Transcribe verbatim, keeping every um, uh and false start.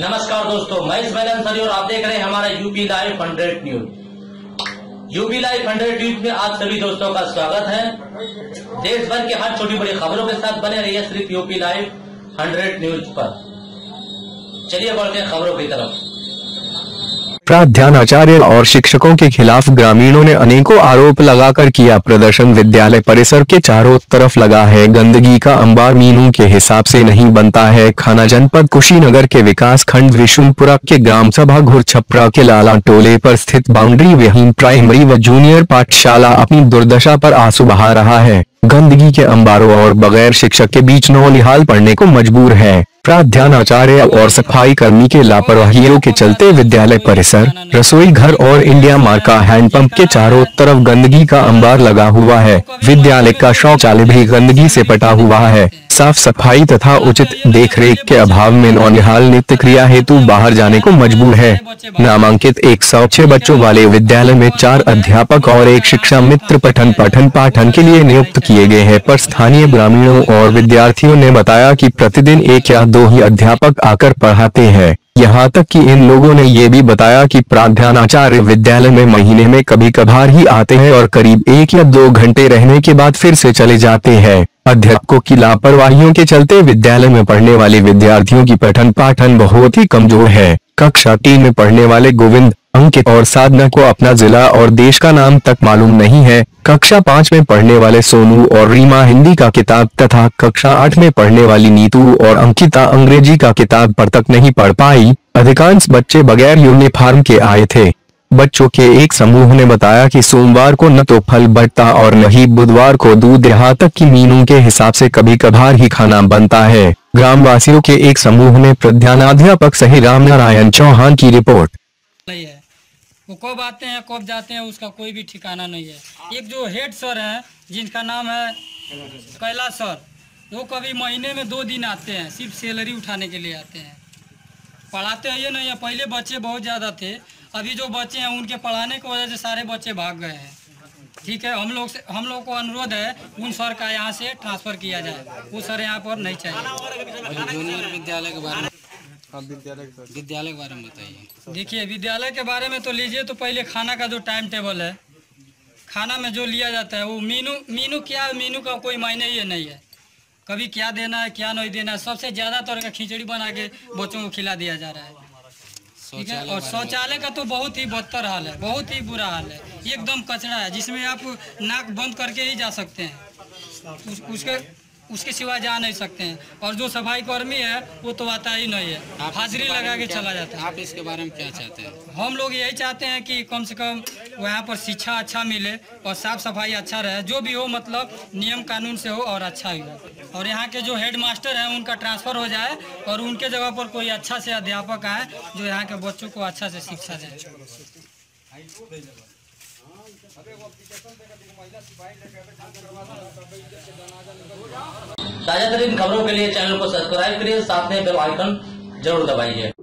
नमस्कार दोस्तों, मैं इस बैलेंसरी और आप देख रहे हैं हमारा UP life hundred news. UP life hundred news में आप सभी दोस्तों का स्वागत है। देश भर के हर छोटी बड़ी खबरों के साथ बने रहिए सिर्फ यूपी लाइफ हंड्रेड न्यूज पर। चलिए बढ़ते हैं खबरों की तरफ। प्राध्यानाचार्य और शिक्षकों के खिलाफ ग्रामीणों ने अनेकों आरोप लगाकर किया प्रदर्शन। विद्यालय परिसर के चारों तरफ लगा है गंदगी का अंबार। मीनू के हिसाब से नहीं बनता है खाना। जनपद कुशीनगर के विकास खंड विशुनपुरा के ग्राम सभा घुरछपरा के लाला टोले पर स्थित बाउंड्री विहीन प्राइमरी व जूनियर पाठशाला अपनी दुर्दशा पर आंसू बहा रहा है। गंदगी के अंबारों और बगैर शिक्षक के बीच नौनिहाल पढ़ने को मजबूर है। प्राध्यानाचार्य और सफाई कर्मी के लापरवाहियों के चलते विद्यालय परिसर, रसोई घर और इंडिया मार्ट का हैंडपंप के चारों तरफ गंदगी का अंबार लगा हुआ है। विद्यालय का शौचालय भी गंदगी से पटा हुआ है। साफ सफाई तथा उचित देखरेख के अभाव में नौनिहाल नित्य क्रिया हेतु बाहर जाने को मजबूर है। नामांकित एक सौ छह बच्चों वाले विद्यालय में चार अध्यापक और एक शिक्षा मित्र पठन पाठन पाठन के लिए नियुक्त किए गए हैं, पर स्थानीय ग्रामीणों और विद्यार्थियों ने बताया कि प्रतिदिन एक या दो ही अध्यापक आकर पढ़ाते हैं। यहाँ तक कि इन लोगों ने ये भी बताया कि प्राध्यानाचार्य विद्यालय में महीने में कभी कभार ही आते हैं और करीब एक या दो घंटे रहने के बाद फिर से चले जाते हैं। अध्यापकों की लापरवाहियों के चलते विद्यालय में पढ़ने वाले विद्यार्थियों की पठन पाठन बहुत ही कमजोर है। कक्षा तीन में पढ़ने वाले गोविंद, अंकित और साधना को अपना जिला और देश का नाम तक मालूम नहीं है। कक्षा पाँच में पढ़ने वाले सोनू और रीमा हिंदी का किताब तथा कक्षा आठ में पढ़ने वाली नीतू और अंकिता अंग्रेजी का किताब पर तक नहीं पढ़ पाई। अधिकांश बच्चे बगैर यूनिफॉर्म के आए थे। बच्चों के एक समूह ने बताया कि सोमवार को न तो फल बटता और न ही बुधवार को दूध। यहाँ तक कि मीनू के हिसाब से कभी कभार ही खाना बनता है। ग्रामवासियों के एक समूह ने प्रधानाध्यापक सही राम नारायण चौहान की रिपोर्ट। वो कब आते हैं कब जाते हैं उसका कोई भी ठिकाना नहीं है। एक जो हेड सर हैं जिनका नाम है कैलाश सर, वो कभी महीने में दो दिन आते हैं, सिर्फ सैलरी उठाने के लिए आते हैं। पढ़ाते हैं ये नहीं है। पहले बच्चे बहुत ज़्यादा थे, अभी जो बच्चे हैं उनके पढ़ाने की वजह से सारे बच्चे भाग गए हैं। ठीक है, हम लोग से हम लोग को अनुरोध है उन सर का यहाँ से ट्रांसफ़र किया जाए। वो सर यहाँ पर नहीं चाहिए। जूनियर विद्यालय के बारे में विद्यालय के बारे में बताइए। देखिए, विद्यालय के बारे में तो लीजिए तो पहले खाना का जो टाइम टेबल है, खाना में जो लिया जाता है वो मीनू मीनू क्या मीनू का कोई मायने ही नहीं है। कभी क्या देना है क्या नहीं देना है। सबसे ज़्यादा तरह का खिचड़ी बना के बच्चों को खिला दिया जा रहा है। ठीक है, और शौचालय का तो बहुत ही बदतर हाल है, बहुत ही बुरा हाल है। एकदम कचरा है जिसमें आप नाक बंद करके ही जा सकते हैं, उसके उसके सिवा जा नहीं सकते हैं। और जो सफाई कर्मी है वो तो आता ही नहीं है, हाजिरी लगा के चला जाता है। आप इसके बारे में क्या चाहते हैं? हम लोग यही चाहते हैं कि कम से कम वहाँ पर शिक्षा अच्छा मिले और साफ सफाई अच्छा रहे, जो भी हो मतलब नियम कानून से हो और अच्छा ही हो। और यहाँ के जो हेड मास्टर हैं उनका ट्रांसफ़र हो जाए और उनके जगह पर कोई अच्छा से अध्यापक आए जो यहाँ के बच्चों को अच्छा से शिक्षा दें। ताजा तरीन खबरों के लिए चैनल को सब्सक्राइब करिए, साथ में बेल आइकन जरूर दबाइए।